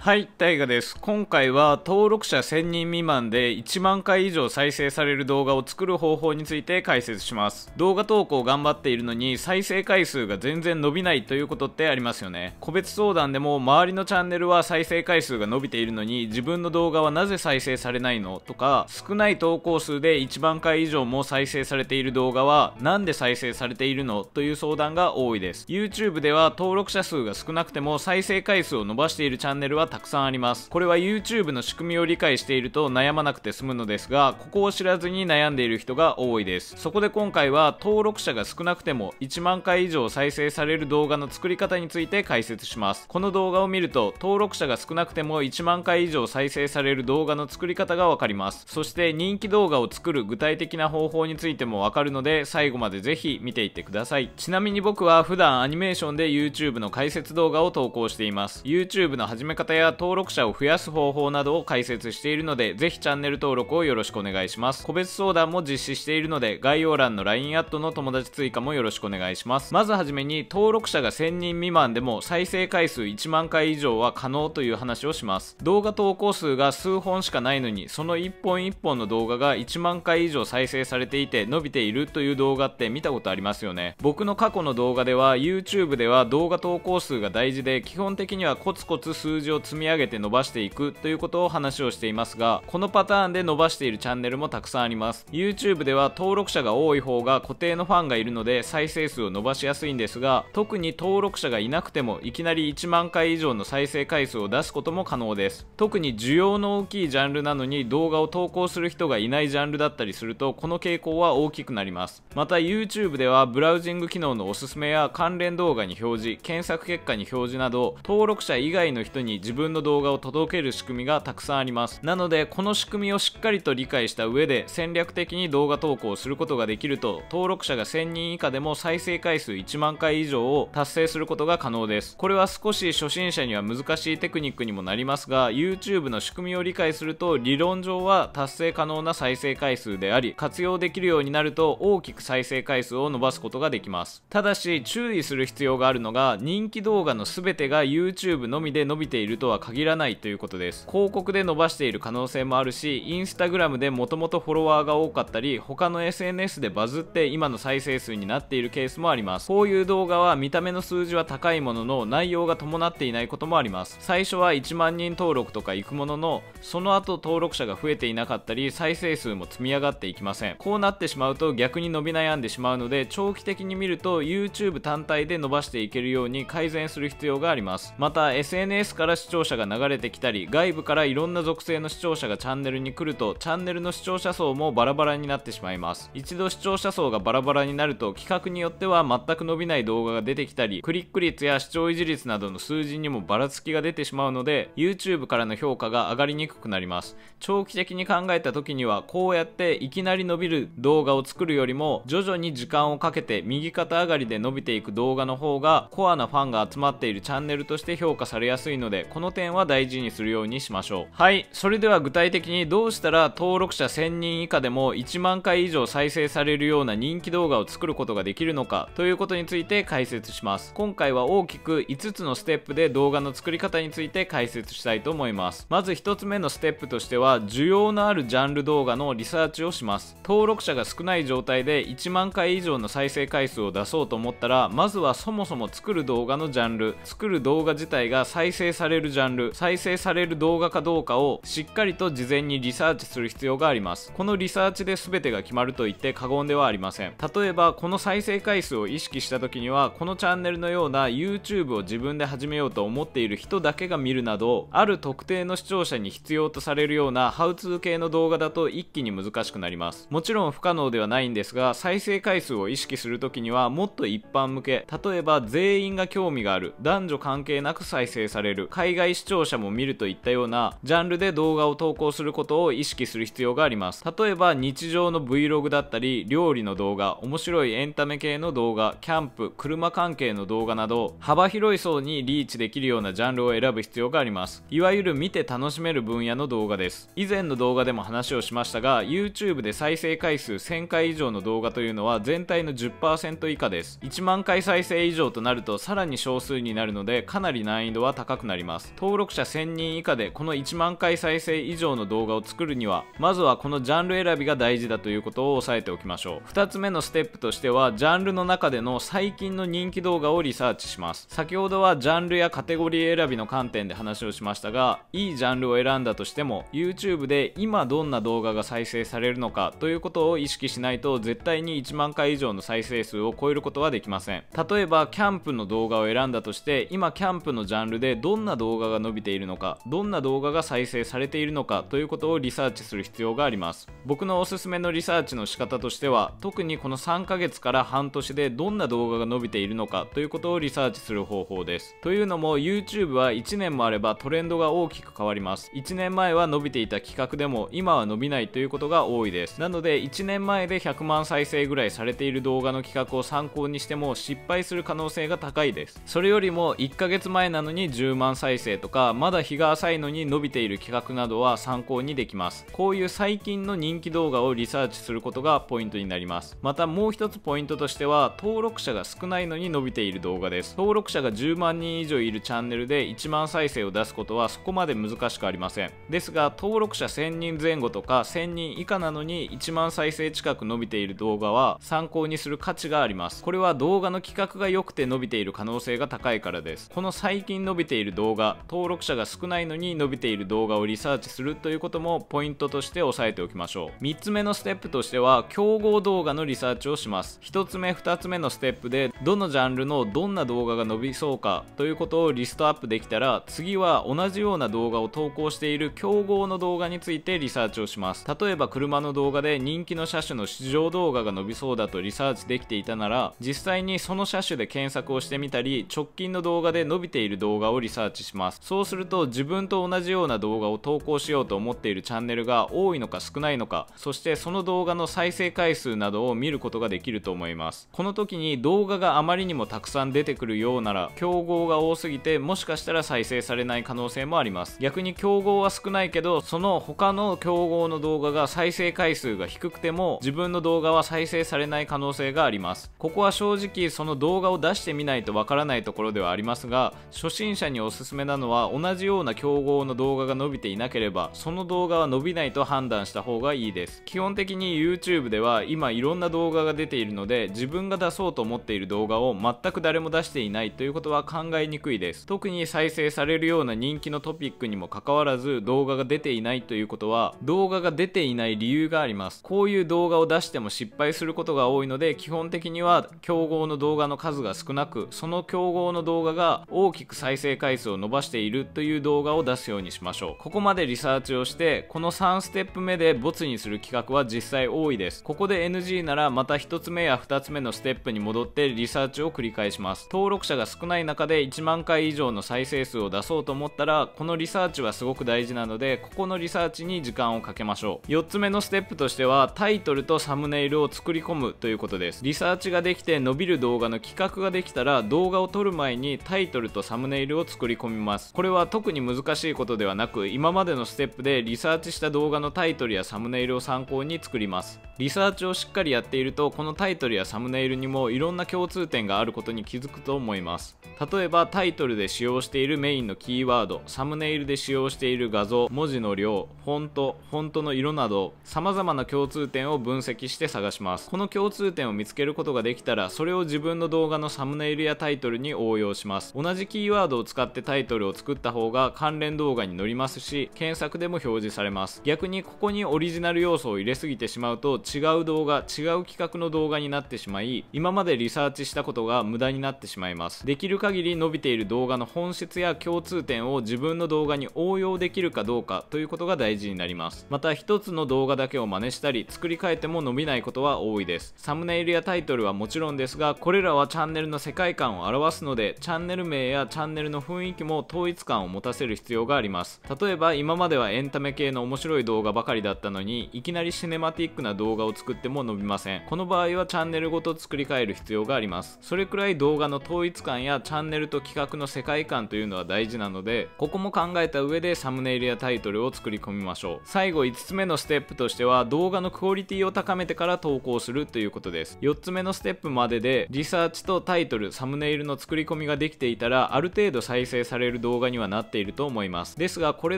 はい、タイガです。今回は登録者1000人未満で1万回以上再生される動画を作る方法について解説します。動画投稿頑張っているのに再生回数が全然伸びないということってありますよね。個別相談でも周りのチャンネルは再生回数が伸びているのに自分の動画はなぜ再生されないのとか、少ない投稿数で1万回以上も再生されている動画はなんで再生されているのという相談が多いです。YouTube では登録者数が少なくても再生回数を伸ばしているチャンネルはたくさんあります。これは YouTube の仕組みを理解していると悩まなくて済むのですが、ここを知らずに悩んでいる人が多いです。そこで今回は登録者が少なくても1万回以上再生される動画の作り方について解説します。この動画を見ると登録者が少なくても1万回以上再生される動画の作り方がわかります。そして人気動画を作る具体的な方法についてもわかるので、最後までぜひ見ていってください。ちなみに僕は普段アニメーションで YouTube の解説動画を投稿しています。 YouTube の始め方や登録者を増やす方法などを解説しているので、ぜひチャンネル登録をよろしくお願いします。個別相談も実施しているので、概要欄の LINE アットの友達追加もよろしくお願いします。まずはじめに、登録者が1000人未満でも再生回数1万回以上は可能という話をします。動画投稿数が数本しかないのに、その1本1本の動画が1万回以上再生されていて伸びているという動画って見たことありますよね。僕の過去の動画では YouTube では動画投稿数が大事で、基本的にはコツコツ数字を積み上げて伸ばしていくということを話をしていますが、このパターンで伸ばしているチャンネルもたくさんあります。 YouTube では登録者が多い方が固定のファンがいるので再生数を伸ばしやすいんですが、特に登録者がいなくてもいきなり1万回以上の再生回数を出すことも可能です。特に需要の大きいジャンルなのに動画を投稿する人がいないジャンルだったりすると、この傾向は大きくなります。また YouTube ではブラウジング機能のおすすめや関連動画に表示、検索結果に表示など、登録者以外の人に自分の動画を届ける仕組みがたくさんあります。なのでこの仕組みをしっかりと理解した上で戦略的に動画投稿をすることができると、登録者が1000人以下でも再生回数1万回以上を達成することが可能です。これは少し初心者には難しいテクニックにもなりますが、 YouTube の仕組みを理解すると理論上は達成可能な再生回数であり、活用できるようになると大きく再生回数を伸ばすことができます。ただし注意する必要があるのが、人気動画の全てが YouTube のみで伸びているとは限らないということです。広告で伸ばしている可能性もあるし、インスタグラムでもともとフォロワーが多かったり、他の SNS でバズって今の再生数になっているケースもあります。こういう動画は見た目の数字は高いものの内容が伴っていないこともあります。最初は1万人登録とかいくものの、その後登録者が増えていなかったり再生数も積み上がっていきません。こうなってしまうと逆に伸び悩んでしまうので、長期的に見ると YouTube 単体で伸ばしていけるように改善する必要があります。また SNS から視聴者が流れてきたり、外部からいろんな属性の視聴者がチャンネルに来ると、チャンネルの視聴者層もバラバラになってしまいます。一度視聴者層がバラバラになると、企画によっては全く伸びない動画が出てきたり、クリック率や視聴維持率などの数字にもばらつきが出てしまうので、 YouTube からの評価が上がりにくくなります。長期的に考えた時には、こうやっていきなり伸びる動画を作るよりも徐々に時間をかけて右肩上がりで伸びていく動画の方がコアなファンが集まっているチャンネルとして評価されやすいので、この点は大事にするようにしましょう。はい、それでは具体的にどうしたら登録者1000人以下でも1万回以上再生されるような人気動画を作ることができるのかということについて解説します。今回は大きく5つのステップで動画の作り方について解説したいと思います。まず1つ目のステップとしては、需要のあるジャンル動画のリサーチをします。登録者が少ない状態で1万回以上の再生回数を出そうと思ったら、まずはそもそも作る動画のジャンル、作る動画自体が再生されるジャンル、再生される動画かどうかをしっかりと事前にリサーチする必要があります。このリサーチで全てが決まると言って過言ではありません。例えばこの再生回数を意識した時には、このチャンネルのような YouTube を自分で始めようと思っている人だけが見るなど、ある特定の視聴者に必要とされるようなハウツー系の動画だと一気に難しくなります。もちろん不可能ではないんですが、再生回数を意識する時にはもっと一般向け、例えば全員が興味がある、男女関係なく再生される、海外視聴者も見るといったようなジャンルで動画を投稿することを意識する必要があります。例えば日常の Vlog だったり、料理の動画、面白いエンタメ系の動画、キャンプ、車関係の動画など、幅広い層にリーチできるようなジャンルを選ぶ必要があります。いわゆる見て楽しめる分野の動画です。以前の動画でも話をしましたが、 YouTube で再生回数1000回以上の動画というのは全体の 10% 以下です。1万回再生以上となるとさらに少数になるので、かなり難易度は高くなります。。登録者1000人以下でこの1万回再生以上の動画を作るには、まずはこのジャンル選びが大事だということを押さえておきましょう。2つ目のステップとしては、ジャンルの中での最近の人気動画をリサーチします。先ほどはジャンルやカテゴリー選びの観点で話をしましたが、いいジャンルを選んだとしても YouTube で今どんな動画が再生されるのかということを意識しないと、絶対に1万回以上の再生数を超えることはできません。例えばキャンプの動画を選んだとして、今キャンプのジャンルでどんな動画が伸びているのか、どんな動画が再生されているのかということをリサーチする必要があります。僕のおすすめのリサーチの仕方としては、特にこの3ヶ月から半年でどんな動画が伸びているのかということをリサーチする方法です。というのも YouTube は1年もあればトレンドが大きく変わります。1年前は伸びていた企画でも今は伸びないということが多いです。なので1年前で100万再生ぐらいされている動画の企画を参考にしても失敗する可能性が高いです。それよりも1ヶ月前なのに10万再生とか、まだ日が浅いのに伸びている企画などは参考にできます。こういう最近の人気動画をリサーチすることがポイントになります。またもう一つポイントとしては、登録者が少ないのに伸びている動画です。登録者が10万人以上いるチャンネルで1万再生を出すことはそこまで難しくありません。ですが登録者1000人前後とか1000人以下なのに1万再生近く伸びている動画は参考にする価値があります。これは動画の企画が良くて伸びている可能性が高いからです。この最近伸びている動画、登録者が少ないのに伸びている動画をリサーチするということもポイントとして押さえておきましょう。3つ目のステップとしては、競合動画のリサーチをします。1つ目2つ目のステップでどのジャンルのどんな動画が伸びそうかということをリストアップできたら、次は同じような動画を投稿している競合の動画についてリサーチをします。例えば車の動画で人気の車種の試乗動画が伸びそうだとリサーチできていたなら、実際にその車種で検索をしてみたり、直近の動画で伸びている動画をリサーチします。そうすると自分と同じような動画を投稿しようと思っているチャンネルが多いのか少ないのか、そしてその動画の再生回数などを見ることができると思います。この時に動画があまりにもたくさん出てくるようなら、競合が多すぎてもしかしたら再生されない可能性もあります。逆に競合は少ないけど、その他の競合の動画が再生回数が低くても自分の動画は再生されない可能性があります。ここは正直その動画を出してみないとわからないところではありますが、初心者におすすめなのは同じような競合の動画が伸びていなければその動画は伸びないと判断した方がいいです。基本的に YouTube では今いろんな動画が出ているので、自分が出そうと思っている動画を全く誰も出していないということは考えにくいです。特に再生されるような人気のトピックにもかかわらず動画が出ていないということは、動画が出ていない理由があります。こういう動画を出しても失敗することが多いので、基本的には競合の動画の数が少なく、その競合の動画が大きく再生回数を伸ばしているという動画を出すようにしましょう。ここまでリサーチをして、この3ステップ目でボツにする企画は実際多いです。ここで NG ならまた1つ目や2つ目のステップに戻ってリサーチを繰り返します。登録者が少ない中で1万回以上の再生数を出そうと思ったら、このリサーチはすごく大事なので、ここのリサーチに時間をかけましょう。4つ目のステップとしては、タイトルとサムネイルを作り込むということです。リサーチができて伸びる動画の企画ができたら、動画を撮る前にタイトルとサムネイルを作り込みます。これは特に難しいことではなく、今までのステップでリサーチした動画のタイトルやサムネイルを参考に作ります。リサーチをしっかりやっていると、このタイトルやサムネイルにもいろんな共通点があることに気づくと思います。例えばタイトルで使用しているメインのキーワード、サムネイルで使用している画像、文字の量、フォント、フォントの色など様々な共通点を分析して探します。この共通点を見つけることができたら、それを自分の動画のサムネイルやタイトルに応用します。同じキーワードを使ってタイトルを作った方が関連動画に載りますし、検索でも表示されます。逆にここにオリジナル要素を入れすぎてしまうと、違う動画、違う企画の動画になってしまい、今までリサーチしたことが無駄になってしまいます。できる限り伸びている動画の本質や共通点を自分の動画に応用できるかどうかということが大事になります。また一つの動画だけを真似したり作り変えても伸びないことは多いです。サムネイルやタイトルはもちろんですが、これらはチャンネルの世界観を表すので、チャンネル名やチャンネルの雰囲気も統一感を持たせる必要があります。例えば今まではエンタメ系の面白い動画ばかりだったのに、いきなりシネマティックな動画を作っても伸びません。この場合はチャンネルごと作り変える必要があります。それくらい動画の統一感やチャンネルと企画の世界観というのは大事なので、ここも考えた上でサムネイルやタイトルを作り込みましょう。最後5つ目のステップとしては、動画のクオリティを高めてから投稿するということです。4つ目のステップまででリサーチとタイトル、サムネイルの作り込みができていたら、ある程度再生されるる動画にはなっていると思います。ですがこれ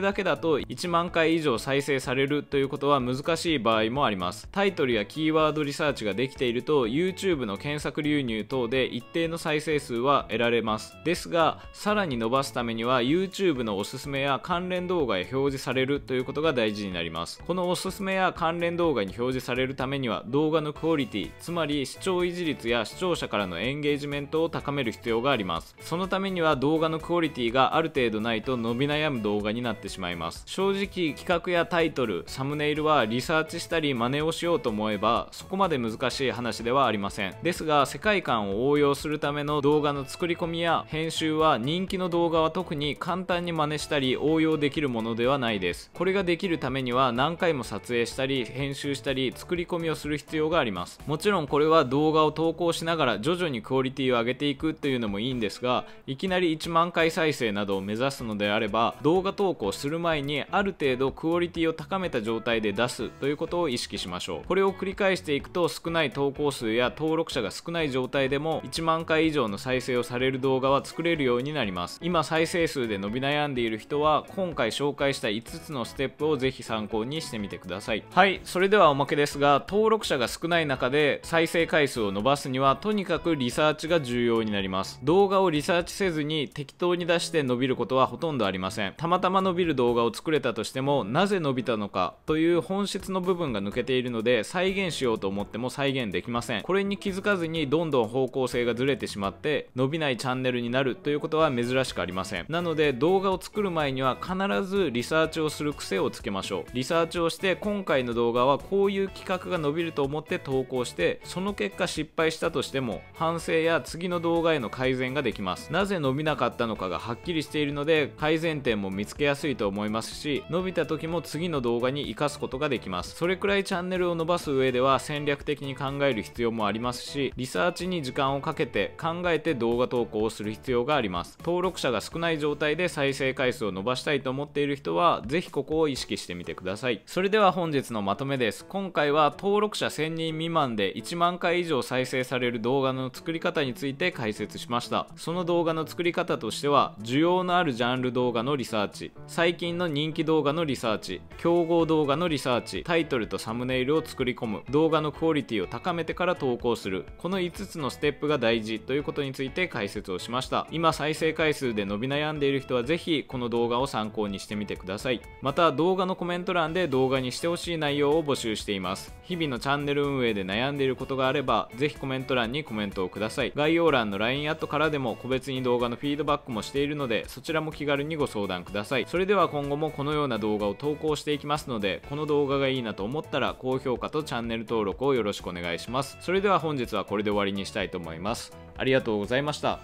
だけだと1万回以上再生されるということは難しい場合もあります。タイトルやキーワードリサーチができていると YouTube の検索流入等で一定の再生数は得られます。ですがさらに伸ばすためには YouTube のおすすめや関連動画へ表示されるということが大事になります。このおすすめや関連動画に表示されるためには動画のクオリティ、つまり視聴維持率や視聴者からのエンゲージメントを高める必要があります。そのためには動画のクオリティがある程度ないと伸び悩む動画になってしまいます。正直企画やタイトル、サムネイルはリサーチしたり真似をしようと思えばそこまで難しい話ではありません。ですが世界観を応用するための動画の作り込みや編集は人気の動画は特に簡単に真似したり応用できるものではないです。これができるためには何回も撮影したり編集したり作り込みをする必要があります。もちろんこれは動画を投稿しながら徐々にクオリティを上げていくというのもいいんですが、いきなり1万回再生などを目指すのであれば動画投稿する前にある程度クオリティを高めた状態で出すということを意識しましょう。これを繰り返していくと少ない投稿数や登録者が少ない状態でも1万回以上の再生をされる動画は作れるようになります。今再生数で伸び悩んでいる人は今回紹介した5つのステップをぜひ参考にしてみてください。はい、それではおまけですが、登録者が少ない中で再生回数を伸ばすにはとにかくリサーチが重要になります。動画をリサーチせずに適当に出して伸びることはほとんどありません。たまたま伸びる動画を作れたとしてもなぜ伸びたのかという本質の部分が抜けているので再現しようと思っても再現できません。これに気づかずにどんどん方向性がずれてしまって伸びないチャンネルになるということは珍しくありません。なので動画を作る前には必ずリサーチをする癖をつけましょう。リサーチをして今回の動画はこういう企画が伸びると思って投稿して、その結果失敗したとしても反省や次の動画への改善ができます。なぜ伸びなかったのかがはっきりしているので改善点も見つけやすいと思いますし、伸びた時も次の動画に生かすことができます。それくらいチャンネルを伸ばす上では戦略的に考える必要もありますし、リサーチに時間をかけて考えて動画投稿をする必要があります。登録者が少ない状態で再生回数を伸ばしたいと思っている人はぜひここを意識してみてください。それでは本日のまとめです。今回は登録者1000人未満で1万回以上再生される動画の作り方について解説しました。その動画の作り方としては、需要のあるジャンル動画のリサーチ、最近の人気動画のリサーチ、競合動画のリサーチ、タイトルとサムネイルを作り込む、動画のクオリティを高めてから投稿する、この5つのステップが大事ということについて解説をしました。今再生回数で伸び悩んでいる人はぜひこの動画を参考にしてみてください。また動画のコメント欄で動画にしてほしい内容を募集しています。日々のチャンネル運営で悩んでいることがあればぜひコメント欄にコメントをください。概要欄の LINE アットからでも個別に動画のフィードバックもしているのでそちらも気軽にご相談ください。それでは今後もこのような動画を投稿していきますので、この動画がいいなと思ったら高評価とチャンネル登録をよろしくお願いします。それでは本日はこれで終わりにしたいと思います。ありがとうございました。